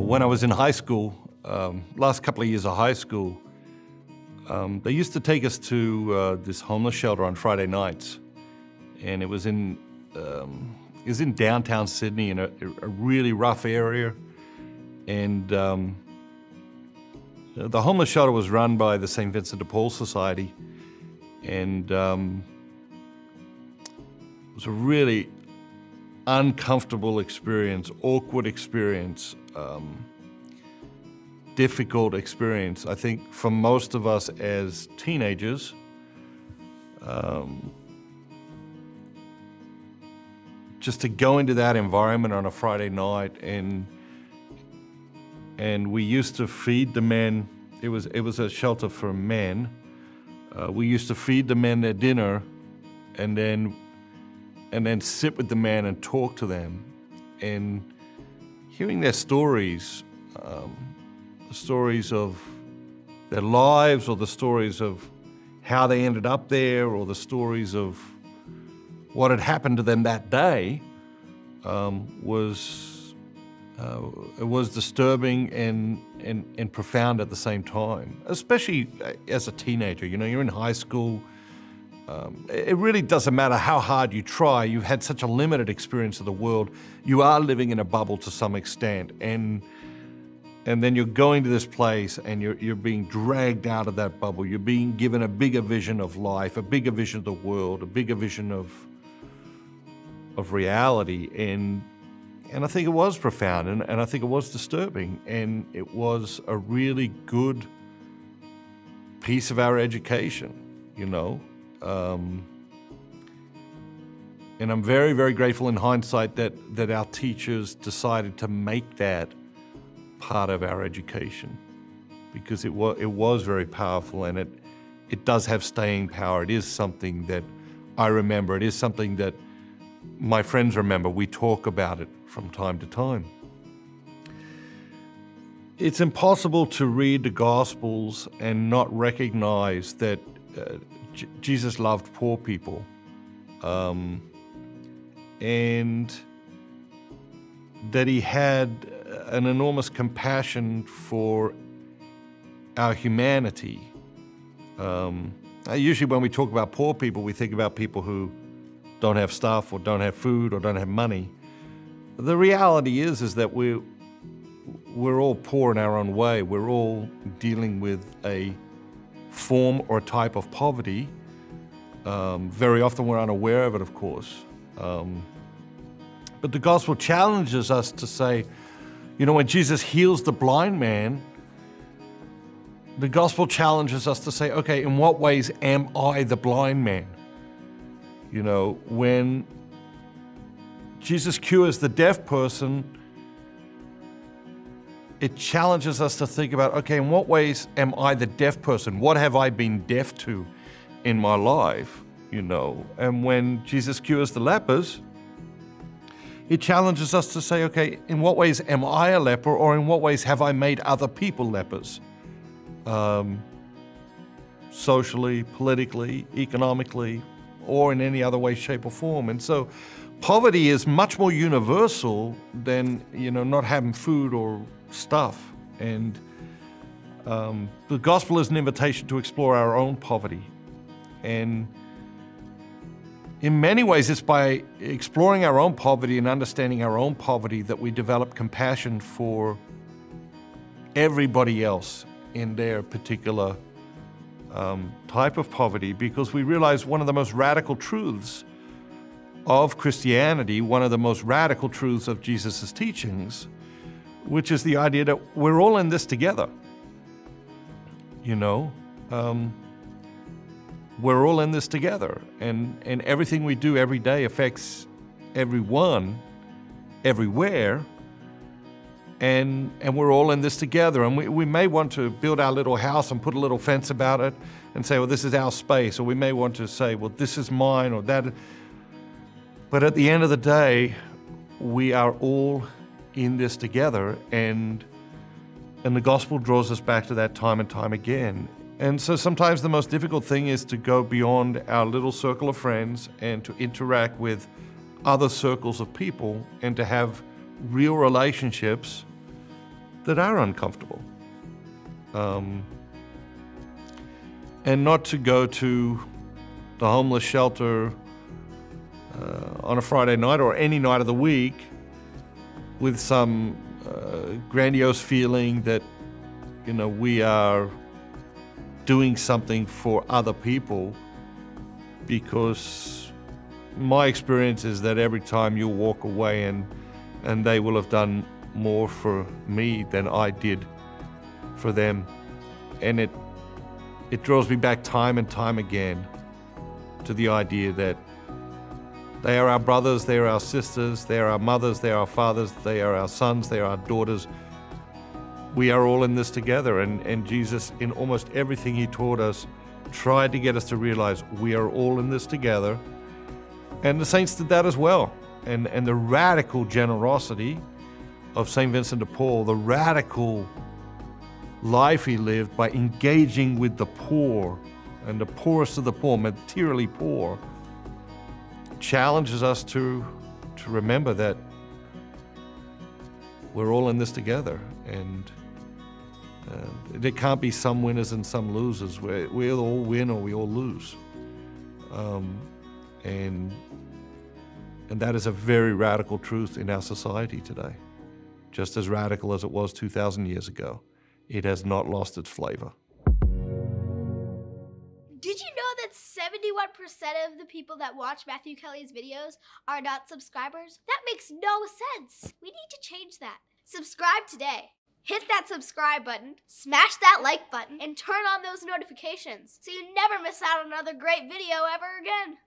When I was in high school, last couple of years of high school, they used to take us to this homeless shelter on Friday nights, and it was in downtown Sydney in a really rough area, and the homeless shelter was run by the St. Vincent de Paul Society, and it was a really uncomfortable experience, awkward experience, difficult experience. I think for most of us as teenagers, just to go into that environment on a Friday night, and we used to feed the men. It was a shelter for men. We used to feed the men their dinner, and then sit with the men and talk to them, and hearing their stories. The stories of their lives, or the stories of how they ended up there, or the stories of what had happened to them that day, was disturbing and profound at the same time. Especially as a teenager, you know, you're in high school. It really doesn't matter how hard you try. You've had such a limited experience of the world. You are living in a bubble to some extent, and then you're going to this place and you're being dragged out of that bubble. You're being given a bigger vision of life, a bigger vision of the world, a bigger vision of reality. And I think it was profound, and I think it was disturbing. And it was a really good piece of our education, you know? And I'm very, very grateful in hindsight that our teachers decided to make that part of our education, because it was very powerful, and it does have staying power. It is something that I remember. It is something that my friends remember. We talk about it from time to time. It's impossible to read the Gospels and not recognize that Jesus loved poor people, and that he had an enormous compassion for our humanity. Usually when we talk about poor people, we think about people who don't have stuff, or don't have food, or don't have money. The reality is that we're all poor in our own way. We're all dealing with a form or a type of poverty. Very often we're unaware of it, of course. But the gospel challenges us to say, you know, when Jesus heals the blind man, the gospel challenges us to say, okay, in what ways am I the blind man? You know, when Jesus cures the deaf person, it challenges us to think about, okay, in what ways am I the deaf person? What have I been deaf to in my life, you know? And when Jesus cures the lepers, it challenges us to say, okay, in what ways am I a leper, or in what ways have I made other people lepers? Socially, politically, economically, or in any other way, shape, or form. And so poverty is much more universal than, you know, not having food or stuff. And the gospel is an invitation to explore our own poverty. And in many ways, it's by exploring our own poverty and understanding our own poverty that we develop compassion for everybody else in their particular type of poverty, because we realize one of the most radical truths of Christianity, one of the most radical truths of Jesus' teachings, which is the idea that we're all in this together, you know? We're all in this together, and everything we do every day affects everyone, everywhere, and we're all in this together. And we may want to build our little house and put a little fence about it and say, well, this is our space, or we may want to say, well, this is mine or that. But at the end of the day, we are all in this together, and the gospel draws us back to that time and time again. And so sometimes the most difficult thing is to go beyond our little circle of friends and to interact with other circles of people and to have real relationships that are uncomfortable. And not to go to the homeless shelter on a Friday night or any night of the week with some grandiose feeling that, you know, we are doing something for other people, because my experience is that every time you walk away and they will have done more for me than I did for them. And it draws me back time and time again to the idea that they are our brothers, they are our sisters, they are our mothers, they are our fathers, they are our sons, they are our daughters. We are all in this together, and Jesus, in almost everything he taught us, tried to get us to realize we are all in this together. And the saints did that as well. And the radical generosity of St. Vincent de Paul, the radical life he lived by engaging with the poor and the poorest of the poor, materially poor, challenges us to remember that we're all in this together, and there can't be some winners and some losers. We all win or we all lose. And that is a very radical truth in our society today, just as radical as it was 2,000 years ago. It has not lost its flavor. Did you know that 71% of the people that watch Matthew Kelly's videos are not subscribers? That makes no sense. We need to change that. Subscribe today. Hit that subscribe button, smash that like button, and turn on those notifications so you never miss out on another great video ever again.